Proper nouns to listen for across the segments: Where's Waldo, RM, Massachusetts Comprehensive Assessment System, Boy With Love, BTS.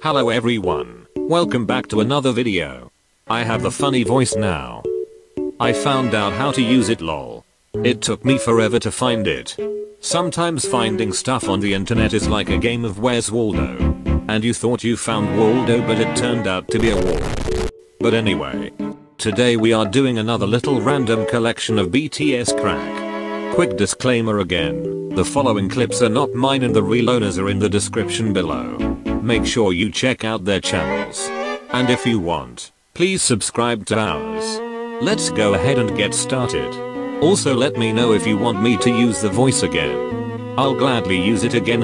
Hello everyone, welcome back to another video. I have the funny voice now. I found out how to use it lol. It took me forever to find it. Sometimes finding stuff on the internet is like a game of Where's Waldo. And you thought you found Waldo but it turned out to be a wall. But anyway. Today we are doing another little random collection of BTS crack. Quick disclaimer again, the following clips are not mine and the real owners are in the description below. Make sure you check out their channels. And if you want, please subscribe to ours. Let's go ahead and get started. Also let me know if you want me to use the voice again. I'll gladly use it again.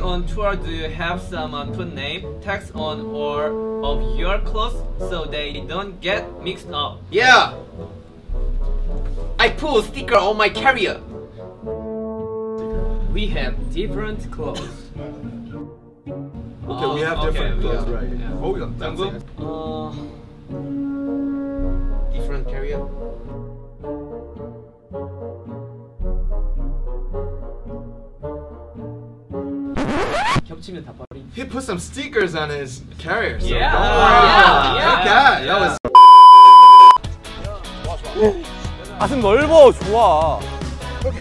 On tour, do you have someone to name tags on or of your clothes so they don't get mixed up? Yeah, I pull sticker on my carrier. We have different clothes. Okay, we have different clothes, right? Yeah. Hold on, different carrier. He put some stickers on his carrier, so yeah. Don't worry. Yeah. Yeah. Okay. 가슴 넓어, 좋아. Okay.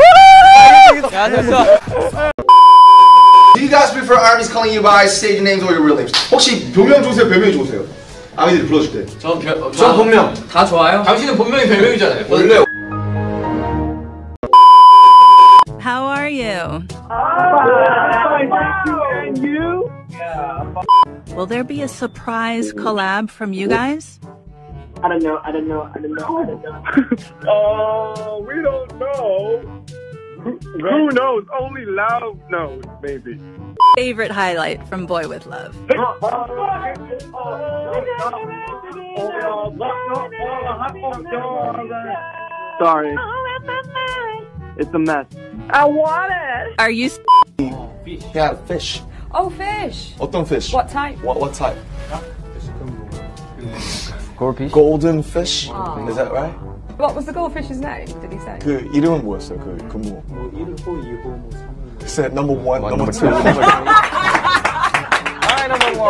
Okay. Do you guys prefer armies calling you by stage names or your real names? 혹시 본명 좋으세요? 별명이 좋으세요? 아미들이 불러줄 때. 전 본명. 다 좋아요? 당신은 본명이 별명이잖아요. 원래. How are you? And you? Yeah. Will there be a surprise collab from you guys? I don't know. We don't know. Who knows? Only love knows, maybe. Favorite highlight from Boy With Love. Sorry. It's a mess. I want it. Are you? Yeah, fish. Oh, fish. What fish? What type? What type? Goldfish. Golden fish. Is that right? What was the goldfish's name, did he say? 그 이름은 뭐였어요? 그 뭐? 뭐 1호, 2호, 뭐 3호. He said number 1, number 2. Hi, number 1.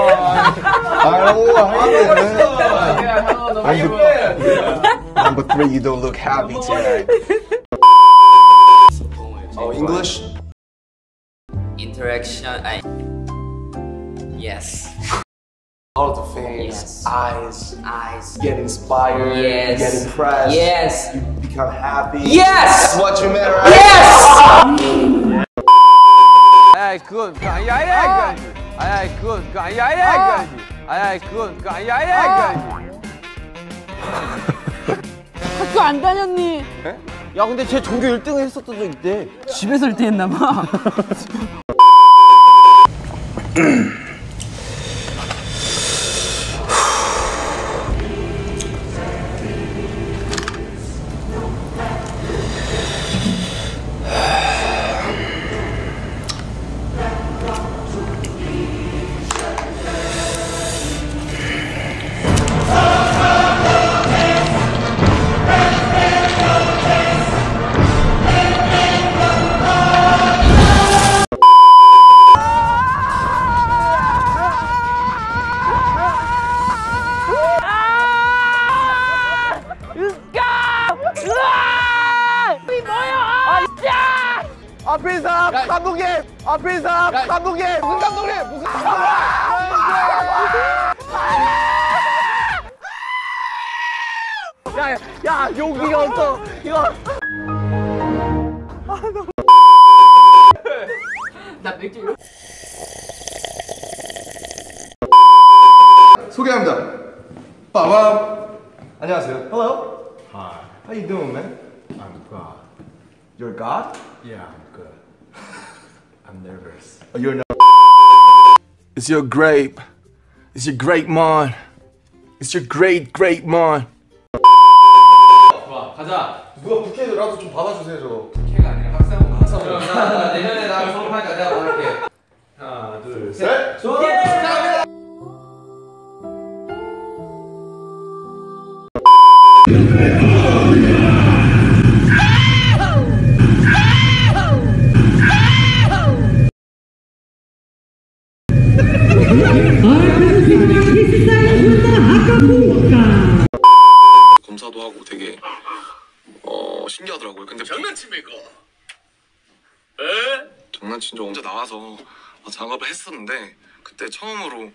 Hello, how are you? Number 3, you don't look happy today. Oh, English? Interaction, yes. All of the things, yes. Eyes, get inspired, yes. Get impressed, yes. You become happy, yes. That's what you meant, right? Yes! I could, 학교 안 다녔니? 야, 근데 쟤 전교 1등을 했었던 적 있대. 집에서 1등 했나 봐. 감독님! 무슨 감독님! 무슨 감독님! 야, 여기가 없어! 이거! 아, 너무. 나 맥주. 소개합니다. 빠밤! 안녕하세요. Hello. Hi. How you doing, man? I'm God. You're God? Yeah, I'm good. I'm nervous. Oh, you're nervous. It's your grape. It's your great mind. It's your great mind. 좋아, 가자. 누가 부캐라도 좀 받아주세요, 저거. 부캐가 아니라 학사모. 학사모. 그럼 나 내년에 나 졸업하니까 내가 받을게. 하나, 둘, 셋. 졸업. 검사도 하고 되게 신기하더라고요. 근데 장난치면 이거 장난친 적 혼자 나와서 작업을 했었는데 그때 처음으로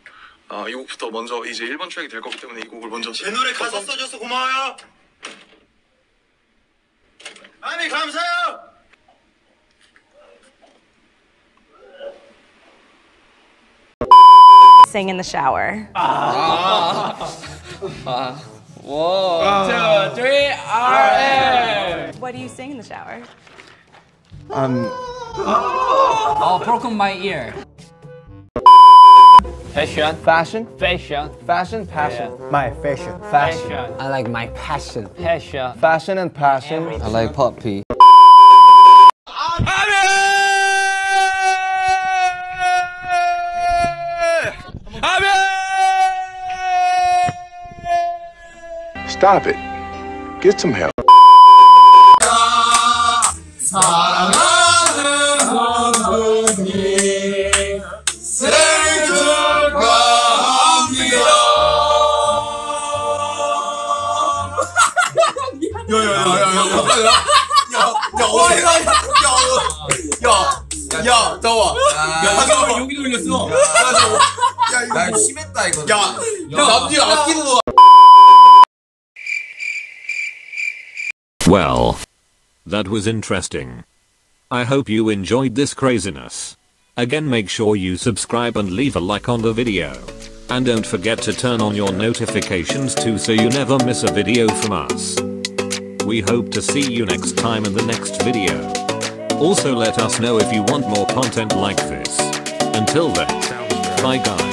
이 곡부터 먼저 이제 1번 트랙이 될 거기 때문에 이 곡을 먼저 제 노래 가사 써줘서 고마워요. 아니 감사해요. Sing in the shower. One, two, three, RM. What do you sing in the shower? Oh, broken my ear. Fashion, fashion, fashion, fashion, passion. Yeah. My fashion, fashion, fashion. I like my passion, passion, fashion and passion. Everything. I like poppy. Stop it. Get some help. Well, that was interesting. I hope you enjoyed this craziness. Again, make sure you subscribe and leave a like on the video. And don't forget to turn on your notifications too so you never miss a video from us. We hope to see you next time in the next video. Also let us know if you want more content like this. Until then, bye guys.